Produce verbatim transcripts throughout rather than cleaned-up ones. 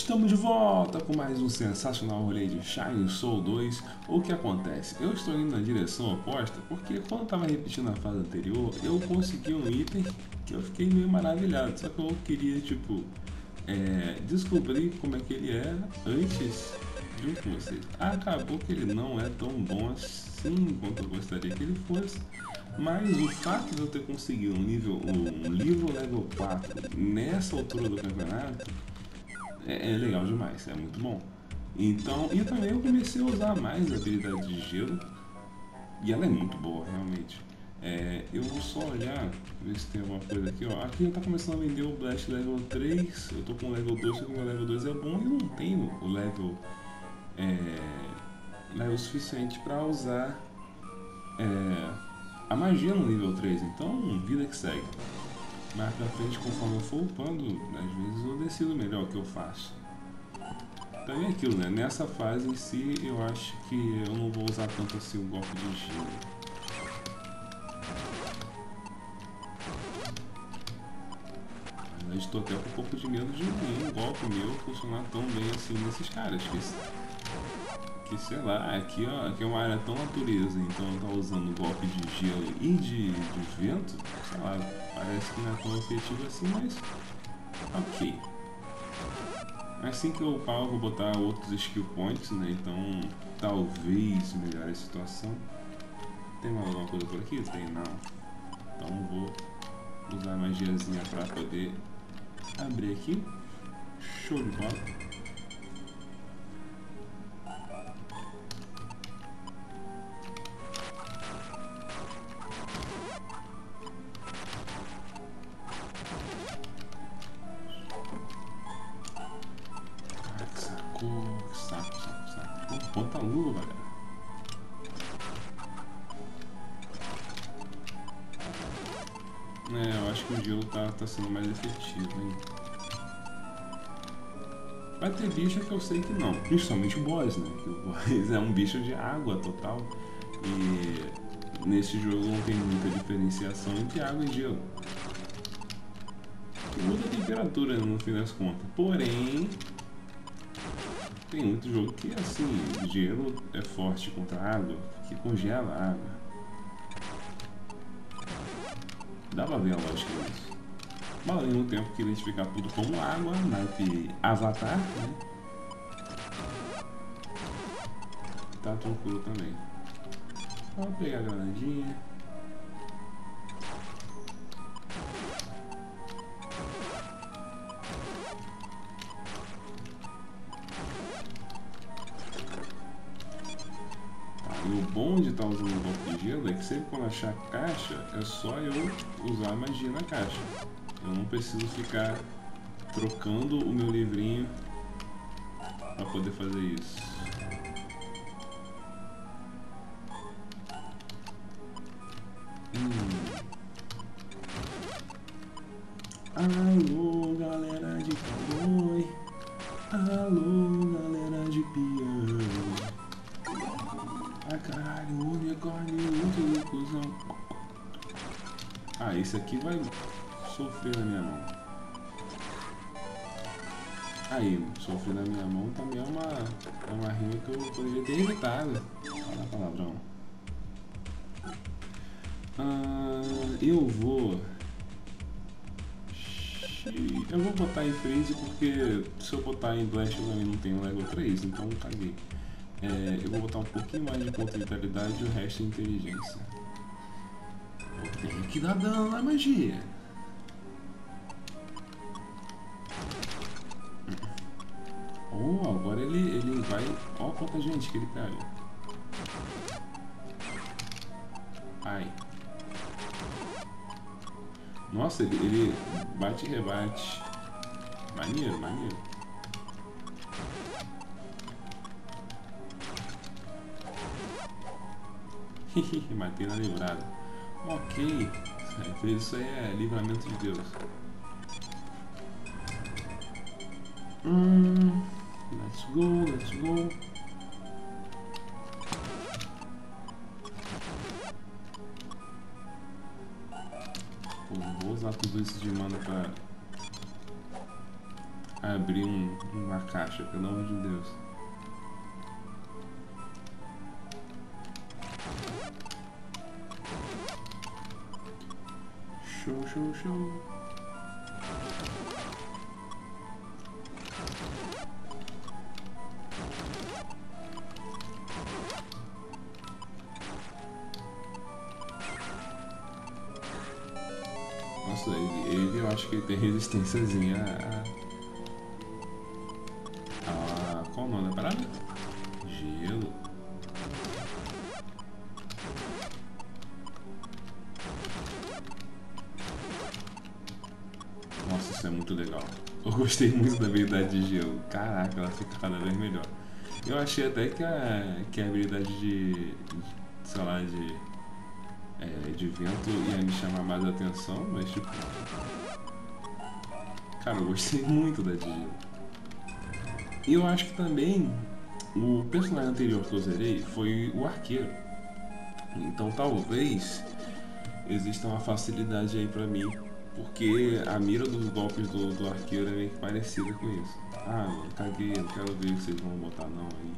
Estamos de volta com mais um sensacional rolê de Shining Soul dois. O que acontece? Eu estou indo na direção oposta porque quando eu estava repetindo a fase anterior, eu consegui um item que eu fiquei meio maravilhado. Só que eu queria, tipo, é, descobrir como é que ele é antes de com vocês. Acabou que ele não é tão bom assim quanto eu gostaria que ele fosse. Mas o fato de eu ter conseguido um, nível, um livro level quatro nessa altura do campeonato é, é legal demais, é muito bom. Então, e também eu comecei a usar mais a habilidade de gelo, e ela é muito boa, realmente. É, eu vou só olhar, ver se tem alguma coisa aqui, ó. Aqui já tá começando a vender o Blast level três, eu tô com o level dois, só que o meu level dois é bom e não tenho o level, é, level suficiente para usar é, a magia no nível três, então vida que segue. Mais pra frente, conforme eu for upando, às vezes eu decido melhor o que eu faço. Também é aquilo, né? Nessa fase em si, eu acho que eu não vou usar tanto assim o golpe de gelo. Mas estou até com um pouco de medo de nenhum golpe meu funcionar tão bem assim nesses caras. Que sei lá, aqui, ó, aqui é uma área tão natureza, então tá usando golpe de gelo e de, de vento, sei lá, parece que não é tão efetivo assim, mas ok. Assim que eu upar eu vou botar outros skill points, né, então talvez melhore a situação. Tem mais alguma coisa por aqui? Tem não. Então vou usar a magiazinha pra poder abrir aqui, show de bola. Ponta luva, galera. É, eu acho que o gelo tá, tá sendo mais efetivo, hein? Vai ter bicho que eu sei que não. Principalmente o boss, né? Porque o boss é um bicho de água total. E nesse jogo não tem muita diferenciação entre água e gelo. Tem muita temperatura no fim das contas. Porém... tem muito jogo que assim, gelo é forte contra a água, que congela a água. Dá pra ver a lógica disso. Mas ao mesmo tempo que identificar tudo como água, naipe avatar, né? Tá tranquilo também. Vamos pegar a granadinha. O bom de estar usando o golpe de gelo é que sempre quando achar caixa, é só eu usar a magia na caixa. Eu não preciso ficar trocando o meu livrinho para poder fazer isso. Hum. Alô, galera de cowboy. Alô, galera de piano. Ah, caralho, o unicórnio é muito louco, cuzão. Ah, esse aqui vai sofrer na minha mão. Aí, sofrer na minha mão também é uma, é uma rima que eu poderia ter evitado. Olha a palavrão. Ah, eu vou... eu vou botar em freeze porque se eu botar em blast eu também não tenho level três, então caguei. É, eu vou botar um pouquinho mais de ponto de vitalidade e o resto é inteligência. Eu tenho que dar dano na magia. Oh, agora ele, ele vai... ó, oh, quanta gente que ele pega. Ai. Nossa, ele, ele bate e rebate. Maneiro, maneiro. Matei na livrada. Ok. Isso aí é livramento de Deus. Hum, let's go, let's go. Pô, vou usar tudo isso de mana pra... abrir um, uma caixa, pelo amor de Deus. Show, show, show. Nossa, ele, ele eu acho que ele tem resistênciazinha a... a... Qual o nome da parada? Gelo. Nossa, isso é muito legal. Eu gostei muito da habilidade de gelo. Caraca, ela fica cada vez melhor. Eu achei até que a, que a habilidade de... de... sei lá, de... É, de vento ia me chamar mais a atenção, mas tipo... Cara, eu gostei muito da Digi. E eu acho que também o personagem anterior que eu zerei foi o arqueiro. Então talvez exista uma facilidade aí pra mim, porque a mira dos golpes do, do arqueiro é meio que parecida com isso. Ah, eu caguei, não quero ver o que vocês vão botar não aí.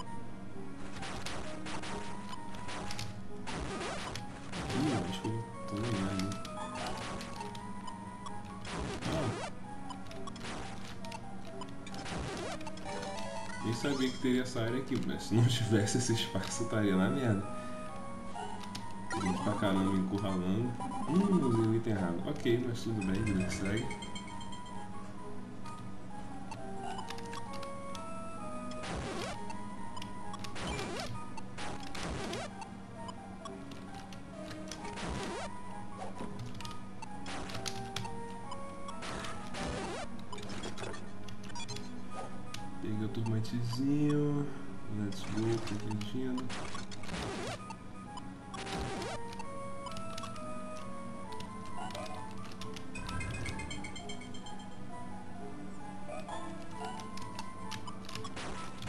Nem sabia que teria essa área aqui, mas se não tivesse esse espaço, estaria na merda. Gente pra caramba encurralando. Hum, usei o item errado. Ok, mas tudo bem, vida que segue. Peguei o turmantezinho, let's go, protegindo.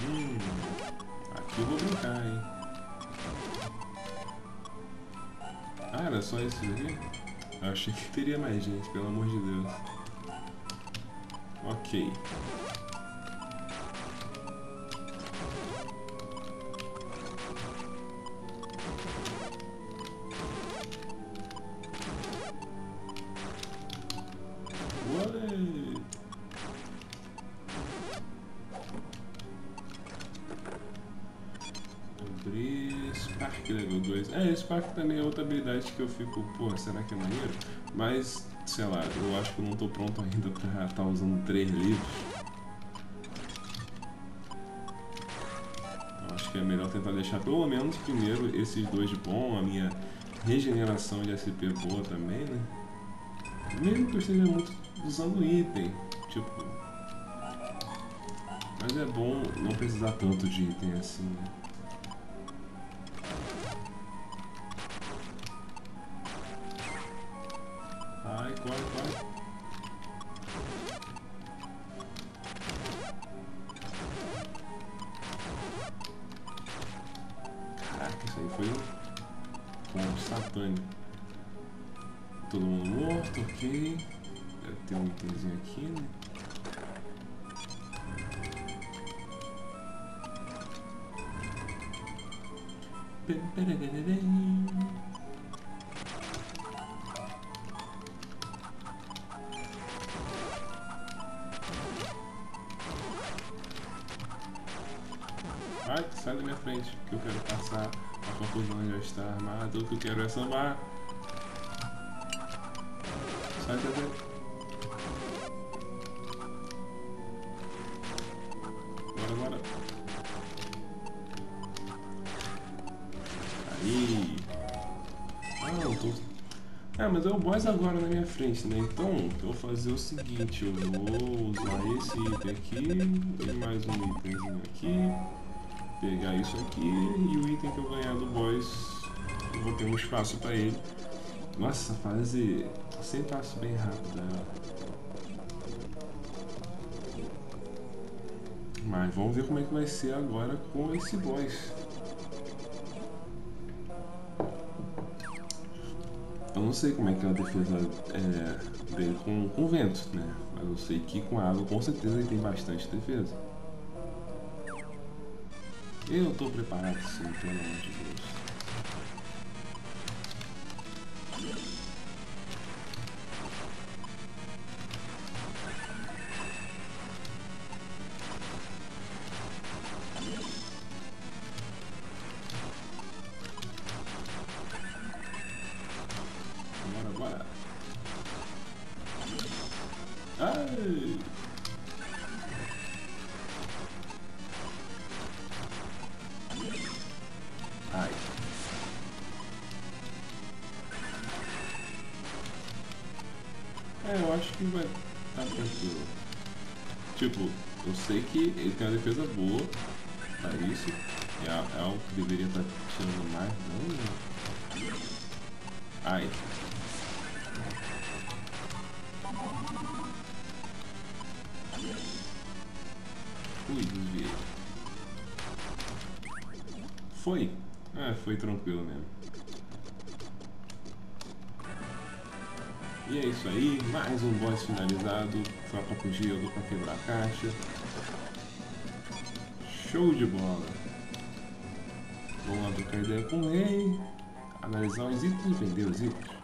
Hum, aqui eu vou brincar, hein. Ah, era só isso aqui? Eu achei que teria mais gente, pelo amor de Deus. Ok. Spark level dois. É, Spark também é outra habilidade que eu fico, pô, será que é maneiro? Mas, sei lá, eu acho que eu não tô pronto ainda pra estar usando três livros. Eu acho que é melhor tentar deixar pelo menos primeiro esses dois de bom, a minha regeneração de S P boa também, né? Mesmo que eu esteja muito usando item, tipo... Mas é bom não precisar tanto de item assim, né? Ai, corre, corre. Caraca, isso aí foi um... um satânico. Todo mundo morto, ok. Deve ter um itemzinho aqui, né? Ai, sai da minha frente, que eu quero passar. A confusão já está armada, o que eu quero é sambar. Sai da minha frente. Bora, bora. Aí. Ah, eu tô... Ah, mas é o boss agora na minha frente, né? Então, eu vou fazer o seguinte. Eu vou usar esse item aqui. E mais um itemzinho aqui. Pegar isso aqui e o item que eu ganhar do boss, eu vou ter um espaço pra ele. Nossa, fase sem passo bem rápido, né? Mas vamos ver como é que vai ser agora com esse boss. Eu não sei como é que é a defesa é, dele com, com vento, né? eu sei que com a água com certeza ele tem bastante defesa. Eu tô preparado sim, pelo amor de Deus. Vai estar tranquilo. Tipo, eu sei que ele tem uma defesa boa para isso. É, é algo que deveria estar tirando mais. Não. Ai. Ui, desviei. Foi. Ah, foi tranquilo mesmo. E é isso aí, mais um boss finalizado, tropa com gelo pra quebrar a caixa. Show de bola! Vamos lá trocar ideia com o rei, analisar os itens e vender os itens.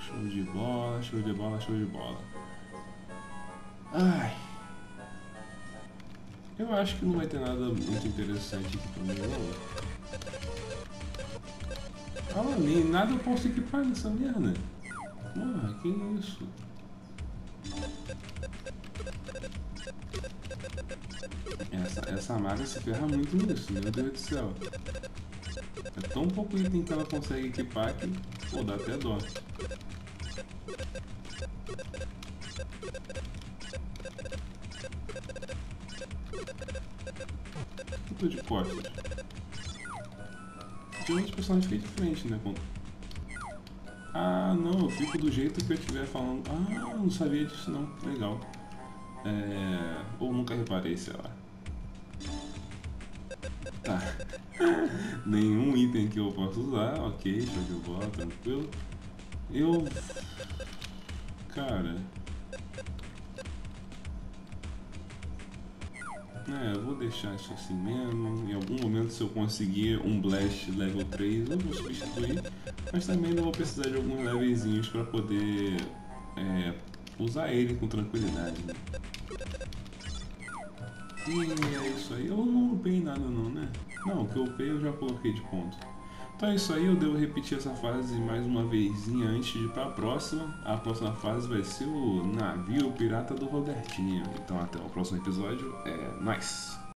Show de bola, show de bola, show de bola. Ai! Eu acho que não vai ter nada muito interessante aqui pra mim, não. Fala ali, nada eu posso equipar nessa merda. Porra, que isso? Essa, essa maga se ferra muito nisso, meu Deus do céu. É tão pouco item que ela consegue equipar que, pô, dá até dó. De costas. Geralmente o personagem fica de frente, né? Quando... Ah, não, eu fico do jeito que eu estiver falando. Ah, não sabia disso não. Legal. É... Ou nunca reparei, sei lá. Tá. Nenhum item que eu posso usar. Ok, show de bola, tranquilo. Eu... Cara... É, eu vou deixar isso assim mesmo. Em algum momento, se eu conseguir um Blast level três, eu vou substituir. Mas também eu vou precisar de alguns levezinhos para poder é, usar ele com tranquilidade, né? E é isso aí. Eu não upei nada não, né? Não, o que eu upei eu já coloquei de ponto. Então é isso aí, eu devo repetir essa fase mais uma vezinha antes de ir para a próxima. A próxima fase vai ser o navio pirata do Robertinho. Então até o próximo episódio, é nóis!